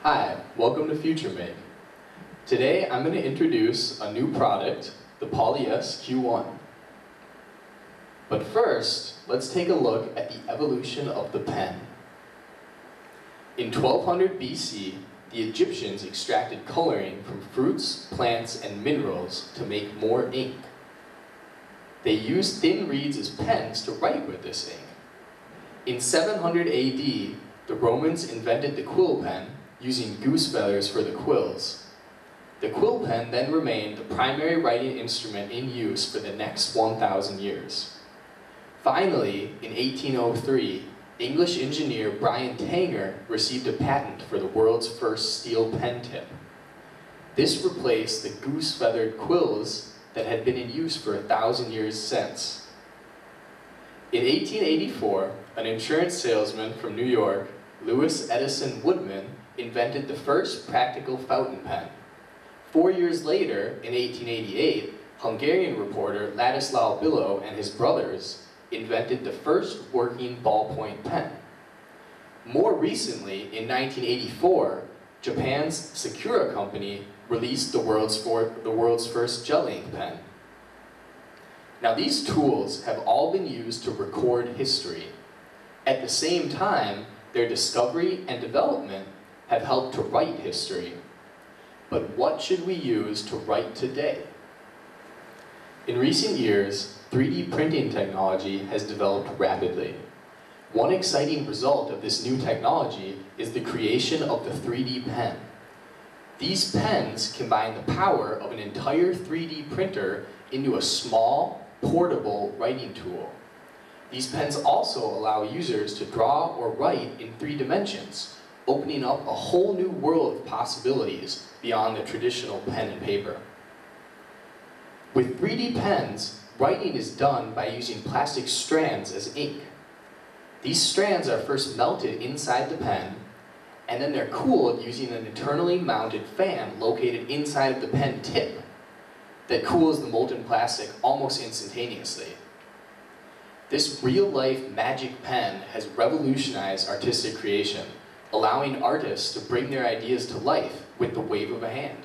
Hi, welcome to Future Make. Today I'm going to introduce a new product, the Polyes Q1. But first, let's take a look at the evolution of the pen. In 1200 BC, the Egyptians extracted coloring from fruits, plants, and minerals to make more ink. They used thin reeds as pens to write with this ink. In 700 AD, the Romans invented the quill pen using goose feathers for the quills. The quill pen then remained the primary writing instrument in use for the next 1,000 years. Finally, in 1803, English engineer Brian Tanger received a patent for the world's first steel pen tip. This replaced the goose-feathered quills that had been in use for 1,000 years since. In 1884, an insurance salesman from New York, Louis Edison Woodman, invented the first practical fountain pen. 4 years later, in 1888, Hungarian reporter Ladislao Bilow and his brothers invented the first working ballpoint pen. More recently, in 1984, Japan's Sakura Company released the world's first gel ink pen. Now, these tools have all been used to record history. At the same time, their discovery and development have helped to write history. But what should we use to write today? In recent years, 3D printing technology has developed rapidly. One exciting result of this new technology is the creation of the 3D pen. These pens combine the power of an entire 3D printer into a small, portable writing tool. These pens also allow users to draw or write in 3 dimensions, opening up a whole new world of possibilities beyond the traditional pen and paper. With 3D pens, writing is done by using plastic strands as ink. These strands are first melted inside the pen, and then they're cooled using an internally mounted fan located inside of the pen tip that cools the molten plastic almost instantaneously. This real-life magic pen has revolutionized artistic creation, allowing artists to bring their ideas to life with the wave of a hand.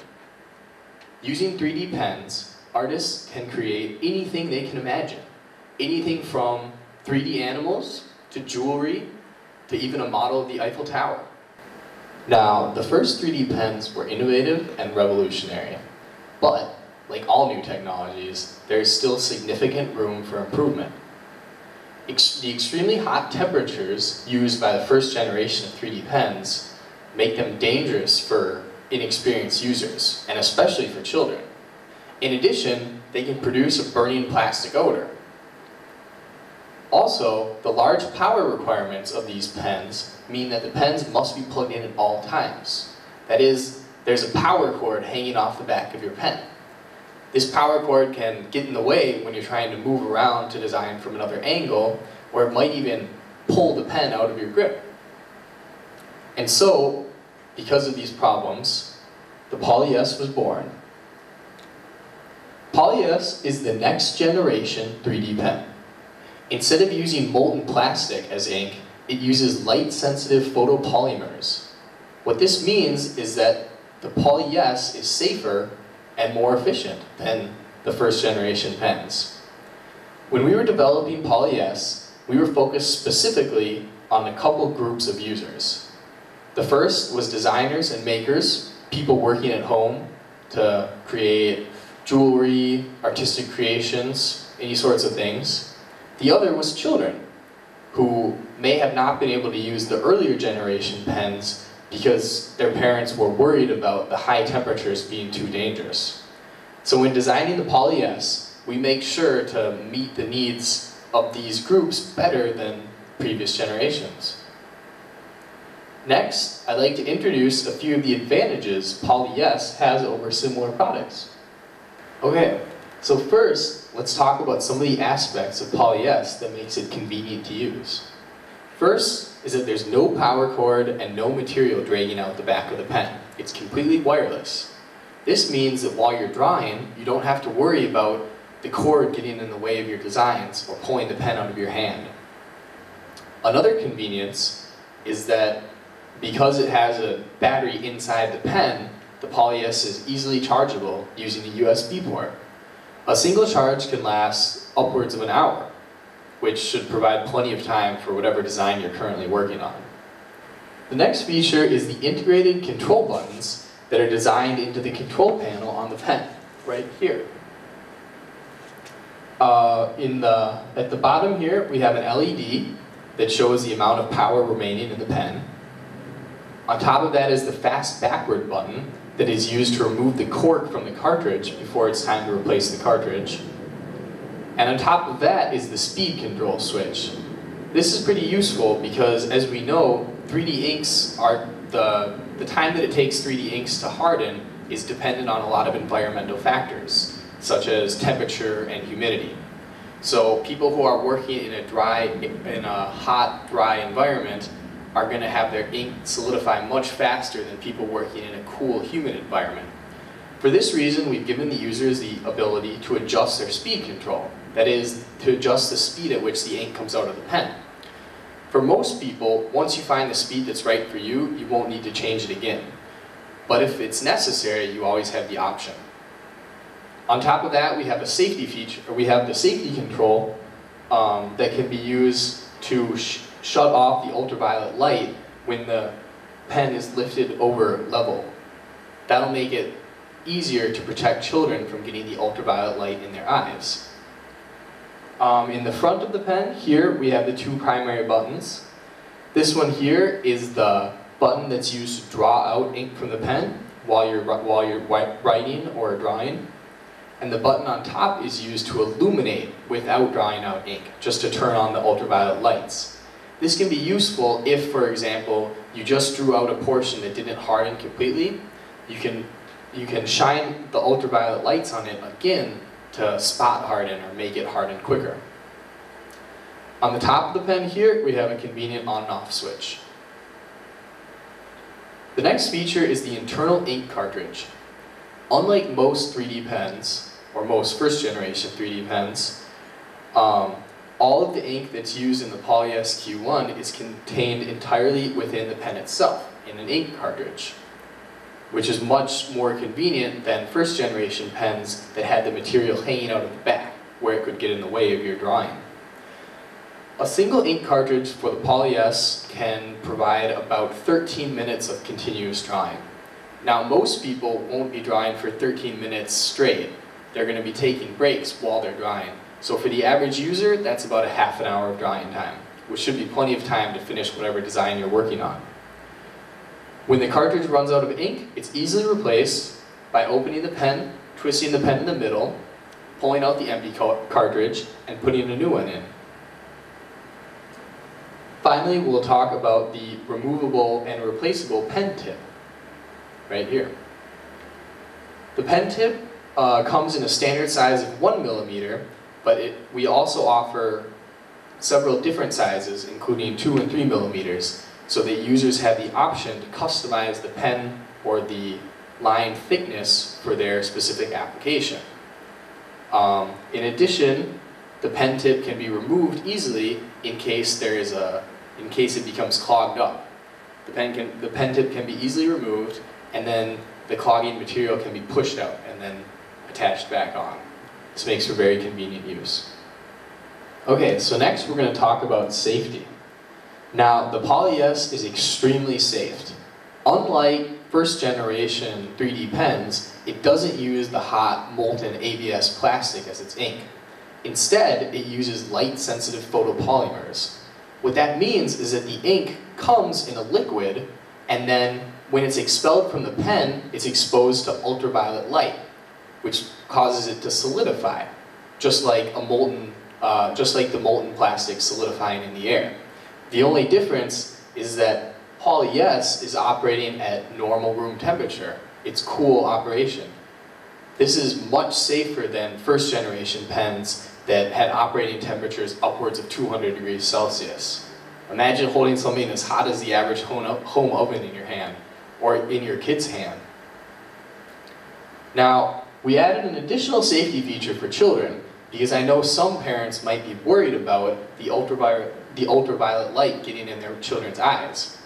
Using 3D pens, artists can create anything they can imagine, anything from 3D animals, to jewelry, to even a model of the Eiffel Tower. Now, the first 3D pens were innovative and revolutionary, but like all new technologies, there is still significant room for improvement. The extremely hot temperatures used by the first generation of 3D pens make them dangerous for inexperienced users, and especially for children. In addition, they can produce a burning plastic odor. Also, the large power requirements of these pens mean that the pens must be plugged in at all times. That is, there's a power cord hanging off the back of your pen. This power cord can get in the way when you're trying to move around to design from another angle, or it might even pull the pen out of your grip. And so, because of these problems, the Polyes was born. Polyes is the next generation 3D pen. Instead of using molten plastic as ink, it uses light-sensitive photopolymers. What this means is that the Polyes is safer and more efficient than the first generation pens. When we were developing Polyes, we were focused specifically on a couple groups of users. The first was designers and makers, people working at home to create jewelry, artistic creations, any sorts of things. The other was children, who may have not been able to use the earlier generation pens because their parents were worried about the high temperatures being too dangerous. So when designing the Polyes, we make sure to meet the needs of these groups better than previous generations. Next, I'd like to introduce a few of the advantages Polyes has over similar products. Okay, so first, let's talk about some of the aspects of Polyes that makes it convenient to use. First is that there's no power cord and no material dragging out the back of the pen. It's completely wireless. This means that while you're drawing, you don't have to worry about the cord getting in the way of your designs or pulling the pen out of your hand. Another convenience is that because it has a battery inside the pen, the Polyes is easily chargeable using a USB port. A single charge can last upwards of an hour, which should provide plenty of time for whatever design you're currently working on. The next feature is the integrated control buttons that are designed into the control panel on the pen, right here. At the bottom here, we have an LED that shows the amount of power remaining in the pen. On top of that is the fast backward button that is used to remove the cork from the cartridge before it's time to replace the cartridge. And on top of that is the speed control switch. This is pretty useful because, as we know, 3D inks are the time that it takes 3D inks to harden is dependent on a lot of environmental factors, such as temperature and humidity. So people who are working in a hot, dry environment are going to have their ink solidify much faster than people working in a cool, humid environment. For this reason, we've given the users the ability to adjust their speed control. That is, to adjust the speed at which the ink comes out of the pen. For most people, once you find the speed that's right for you, you won't need to change it again. But if it's necessary, you always have the option. On top of that, we have a safety feature, or we have the safety control that can be used to shut off the ultraviolet light when the pen is lifted over level. That'll make it easier to protect children from getting the ultraviolet light in their eyes. In the front of the pen, here we have the two primary buttons. This one here is the button that's used to draw out ink from the pen while you're writing or drawing. And the button on top is used to illuminate without drawing out ink, just to turn on the ultraviolet lights. This can be useful if, for example, you just drew out a portion that didn't harden completely. You can shine the ultraviolet lights on it again to spot harden or make it harden quicker. On the top of the pen here, we have a convenient on and off switch. The next feature is the internal ink cartridge. Unlike most 3D pens, or most first generation 3D pens, all of the ink that's used in the Polyes Q1 is contained entirely within the pen itself, in an ink cartridge, which is much more convenient than first generation pens that had the material hanging out of the back, where it could get in the way of your drawing. A single ink cartridge for the Polyes can provide about 13 minutes of continuous drawing. Now, most people won't be drawing for 13 minutes straight. They're going to be taking breaks while they're drawing. So for the average user, that's about a half an hour of drawing time, which should be plenty of time to finish whatever design you're working on. When the cartridge runs out of ink, it's easily replaced by opening the pen, twisting the pen in the middle, pulling out the empty cartridge, and putting a new one in. Finally, we'll talk about the removable and replaceable pen tip. Right here. The pen tip comes in a standard size of 1 millimeter, but we also offer several different sizes, including 2 and 3 millimeters, so that users have the option to customize the pen or the line thickness for their specific application. In addition, the pen tip can be removed easily in case it becomes clogged up. The pen tip can be easily removed, and then the clogging material can be pushed out and then attached back on. This makes for very convenient use. Okay, so next we're going to talk about safety. Now, the Polyes is extremely safe. Unlike first generation 3D pens, it doesn't use the hot, molten ABS plastic as its ink. Instead, it uses light-sensitive photopolymers. What that means is that the ink comes in a liquid, and then when it's expelled from the pen, it's exposed to ultraviolet light, which causes it to solidify, just like the molten plastic solidifying in the air. The only difference is that Polyes is operating at normal room temperature. It's cool operation. This is much safer than first generation pens that had operating temperatures upwards of 200 degrees Celsius. Imagine holding something as hot as the average home oven in your hand, or in your kid's hand. Now, we added an additional safety feature for children because I know some parents might be worried about the ultraviolet light getting in their children's eyes.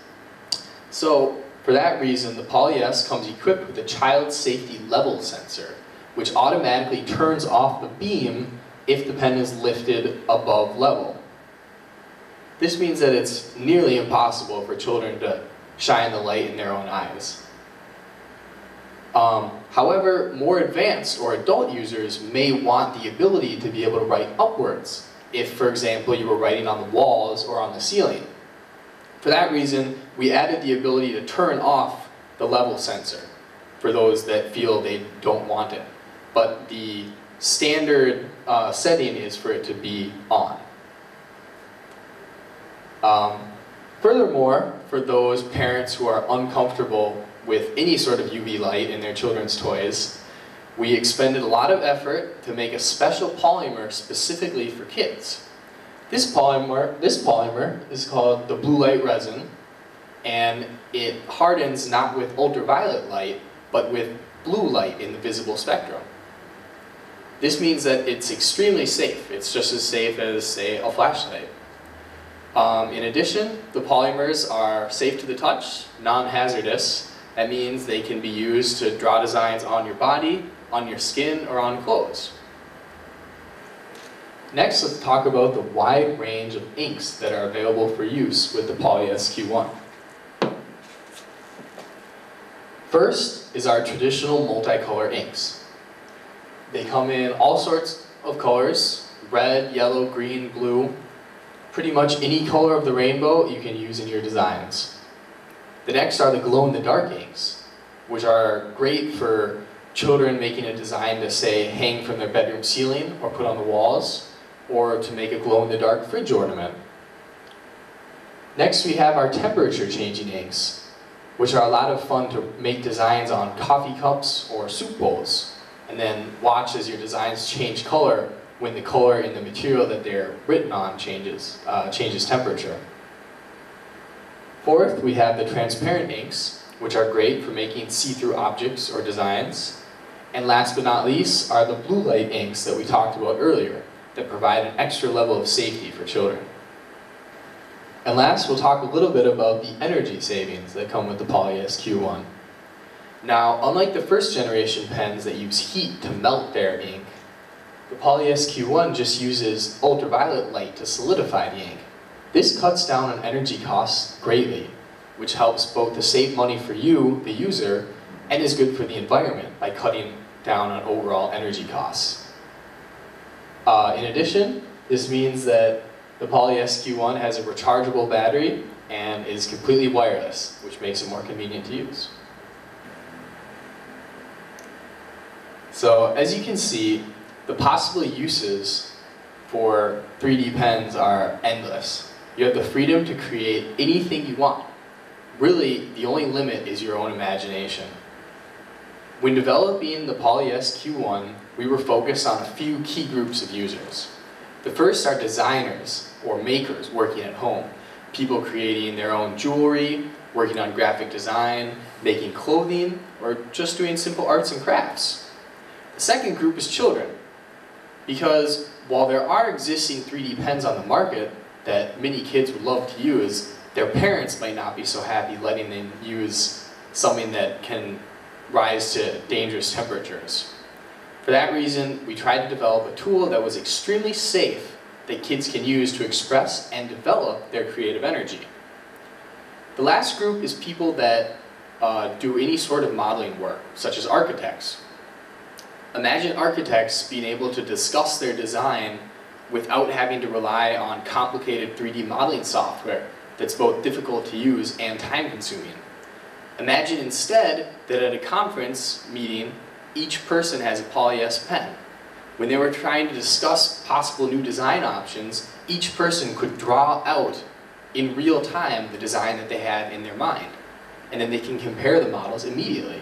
So, for that reason, the Polyes comes equipped with a child safety level sensor, which automatically turns off the beam if the pen is lifted above level. This means that it's nearly impossible for children to shine the light in their own eyes. However, more advanced or adult users may want the ability to be able to write upwards if, for example, you were writing on the walls or on the ceiling. For that reason, we added the ability to turn off the level sensor for those that feel they don't want it. But the standard setting is for it to be on. Furthermore, for those parents who are uncomfortable with any sort of UV light in their children's toys, we expended a lot of effort to make a special polymer specifically for kids. This polymer is called the blue light resin, and it hardens not with ultraviolet light, but with blue light in the visible spectrum. This means that it's extremely safe. It's just as safe as, say, a flashlight. In addition, the polymers are safe to the touch, non-hazardous. That means they can be used to draw designs on your body, on your skin, or on clothes. Next, let's talk about the wide range of inks that are available for use with the Polyes Q1. First is our traditional multicolor inks. They come in all sorts of colors, red, yellow, green, blue. Pretty much any color of the rainbow you can use in your designs. The next are the glow-in-the-dark inks, which are great for children making a design to, say, hang from their bedroom ceiling or put on the walls, or to make a glow-in-the-dark fridge ornament. Next, we have our temperature-changing inks, which are a lot of fun to make designs on coffee cups or soup bowls, and then watch as your designs change color when the color in the material that they're written on changes temperature. Fourth, we have the transparent inks, which are great for making see-through objects or designs. And last but not least are the blue light inks that we talked about earlier that provide an extra level of safety for children. And last, we'll talk a little bit about the energy savings that come with the Polyes Q1. Now, unlike the first generation pens that use heat to melt their ink, the Polyes Q1 just uses ultraviolet light to solidify the ink. This cuts down on energy costs greatly, which helps both to save money for you, the user, and is good for the environment by cutting down on overall energy costs. In addition, this means that the Polyes Q1 has a rechargeable battery and is completely wireless, which makes it more convenient to use. So, as you can see, the possible uses for 3D pens are endless. You have the freedom to create anything you want. Really, the only limit is your own imagination. When developing the Polyes Q1, we were focused on a few key groups of users. The first are designers or makers working at home, people creating their own jewelry, working on graphic design, making clothing, or just doing simple arts and crafts. The second group is children, because while there are existing 3D pens on the market that many kids would love to use, their parents might not be so happy letting them use something that can rise to dangerous temperatures. For that reason, we tried to develop a tool that was extremely safe that kids can use to express and develop their creative energy. The last group is people that do any sort of modeling work, such as architects. Imagine architects being able to discuss their design without having to rely on complicated 3D modeling software that's both difficult to use and time-consuming. Imagine instead that at a conference meeting, each person has a Polyes pen. When they were trying to discuss possible new design options, each person could draw out in real time the design that they had in their mind, and then they can compare the models immediately.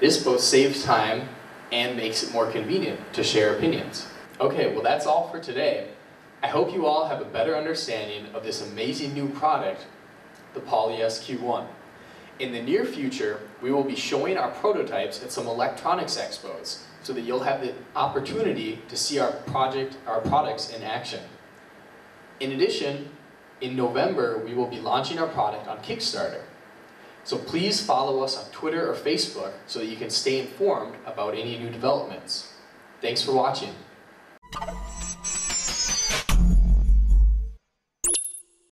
This both saves time and makes it more convenient to share opinions. Okay, well that's all for today. I hope you all have a better understanding of this amazing new product, the Polyes Q1. In the near future, we will be showing our prototypes at some electronics expos so that you'll have the opportunity to see our products in action. In addition, in November, we will be launching our product on Kickstarter. So please follow us on Twitter or Facebook so that you can stay informed about any new developments. Thanks for watching.